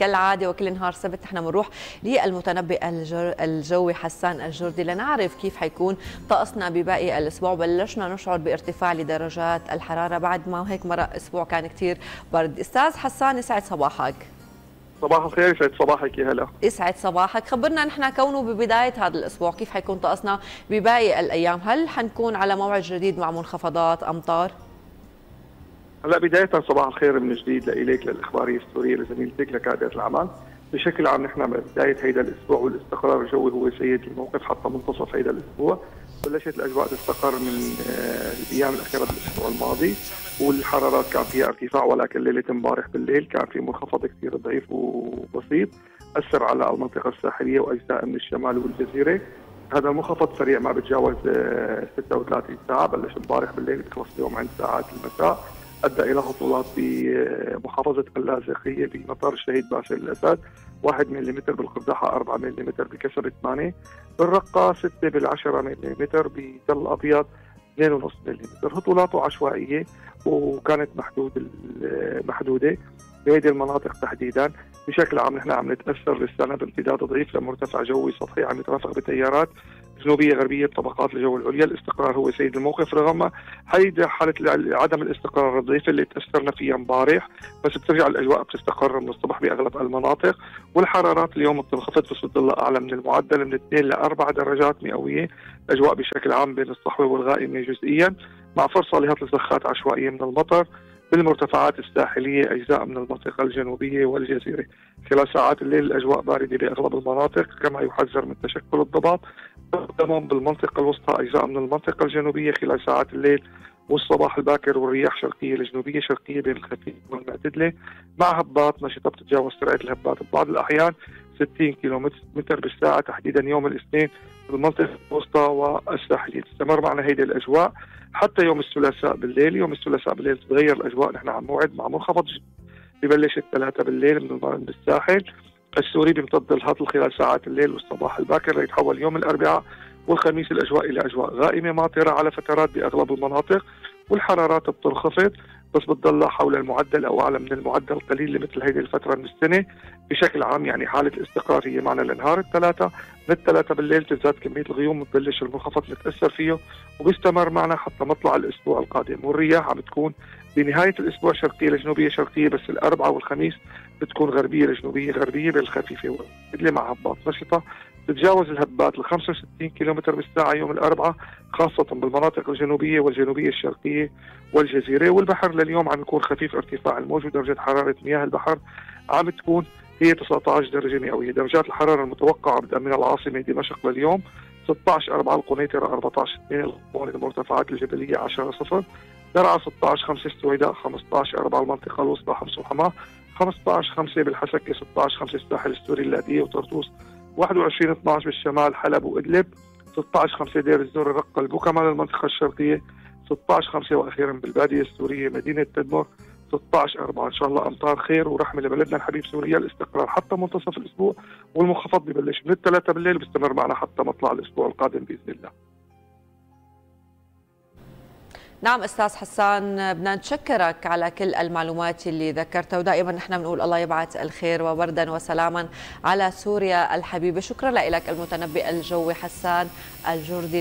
كالعادة وكل نهار سبت نحن بنروح للمتنبئ الجوي حسان الجردي لنعرف كيف حيكون طقسنا بباقي الأسبوع. بلشنا نشعر بارتفاع لدرجات الحرارة بعد ما هيك مرق أسبوع كان كتير برد. أستاذ حسان يسعد صباحك. صباح الخير، يسعد صباحك. يا هلا، يسعد صباحك. خبرنا نحن كونه ببداية هذا الأسبوع كيف حيكون طقسنا بباقي الأيام، هل حنكون على موعد جديد مع منخفضات أمطار؟ هلا بداية صباح الخير من جديد لإليك، للإخبارية السورية، لزميلتك، لكادة الأعمال. بشكل عام نحن بداية هيدا الأسبوع والاستقرار الجوي هو سيد الموقف حتى منتصف هيدا الأسبوع. بلشت الأجواء تستقر من الأيام الأخيرة بالأسبوع الماضي، والحرارات كان فيها ارتفاع، ولكن ليلة امبارح بالليل كان في منخفض كثير ضعيف وبسيط أثر على المنطقة الساحلية وأجزاء من الشمال والجزيرة. هذا المنخفض سريع ما بتجاوز 36 ساعة، بلش امبارح بالليل بخلص اليوم عند ساعات المساء، أدى إلى هطولات بمحافظة اللاذقية بمطار الشهيد باسل الأسد 1 ملم، بالقرداحة 4 ملم، بكسر 8، بالرقة 6 بالعشرة ملم، بتل أبيض 2.5 ملم. هطولاته عشوائية وكانت محدودة بهذه المناطق تحديدا. بشكل عام نحن عم نتأثر لسانا بامتداد ضعيف لمرتفع جوي سطحي عم يترافق بتيارات جنوبيه غربيه بطبقات الجو العليا. الاستقرار هو سيد الموقف رغم هيدا حاله عدم الاستقرار الضعيفه اللي تاثرنا فيها امبارح، بس بترجع الاجواء بتستقر من الصبح باغلب المناطق، والحرارات اليوم بتنخفض بصد الله اعلى من المعدل من 2 ل 4 درجات مئويه. الاجواء بشكل عام بين الصحوه والغائمه جزئيا، مع فرصه لهطل زخات عشوائيه من المطر بالمرتفعات الساحليه اجزاء من المنطقه الجنوبيه والجزيره. خلال ساعات الليل الاجواء بارده باغلب المناطق، كما يحذر من تشكل الضباب تمام بالمنطقه الوسطى اجزاء من المنطقه الجنوبيه خلال ساعات الليل والصباح الباكر، والرياح شرقيه لجنوبيه شرقيه بين الخفيف والمعتدله، مع هبات نشطه بتتجاوز سرعه الهبات ببعض الاحيان 60 كيلومتر بالساعه تحديدا يوم الاثنين بالمنطقه الوسطى والساحليه. تستمر معنا هيدي الاجواء حتى يوم الثلاثاء بالليل. يوم الثلاثاء بالليل تتغير الاجواء، نحن على موعد مع منخفض ببلش الثلاثاء بالليل من الساحل السوري، بيمتد الهطل خلال ساعات الليل والصباح الباكر، ليتحول يوم الاربعاء والخميس الاجواء الى اجواء غائمه ماطره على فترات باغلب المناطق، والحرارات بتنخفض بس بتضلها حول المعدل او اعلى من المعدل قليل لمثل هذه الفتره من السنه. بشكل عام يعني حاله الاستقرار هي معنا لنهار الثلاثاء. من الثلاثاء بالليل تزداد كميه الغيوم وتبلش المنخفض نتاثر فيه، وبيستمر معنا حتى مطلع الاسبوع القادم. والرياح عم تكون بنهايه الاسبوع شرقيه لجنوبيه شرقيه، بس الاربعاء والخميس بتكون غربيه لجنوبيه غربيه بالخفيفه والمعتدله، مع هبات نشطه تتجاوز الهبات ل 65 كيلومتر بالساعه يوم الاربعاء، خاصه بالمناطق الجنوبيه والجنوبيه الشرقيه والجزيره. والبحر لليوم عم يكون خفيف ارتفاع الموج، ودرجه حراره مياه البحر عم تكون هي 19 درجه مئويه. درجات الحراره المتوقعه بتامن العاصمه دمشق لليوم 16.4، القنيطرة 14.2، المرتفعات الجبليه 10.0، درعا 16.5، السويداء 15.4، المنطقه الوسطى حمص وحماه 15.5، بالحسكه 16.5، الساحل السوري اللاذقية وطرطوس 21.12، بالشمال حلب وادلب 16.5، دير الزور الرقه البوكمة للمنطقه الشرقيه 16.5، واخيرا بالباديه السوريه مدينه تدمر 16.4. ان شاء الله امطار خير ورحمه لبلدنا الحبيب سوريا. الاستقرار حتى منتصف الاسبوع، والمنخفض ببلش من الثلاثاء بالليل بيستمر معنا حتى مطلع الاسبوع القادم باذن الله. نعم استاذ حسان، بدنا نتشكرك على كل المعلومات اللي ذكرتها، ودائما نحن بنقول الله يبعث الخير وبردا وسلاما على سوريا الحبيبه. شكرا لك المتنبئ الجوي حسان الجردي.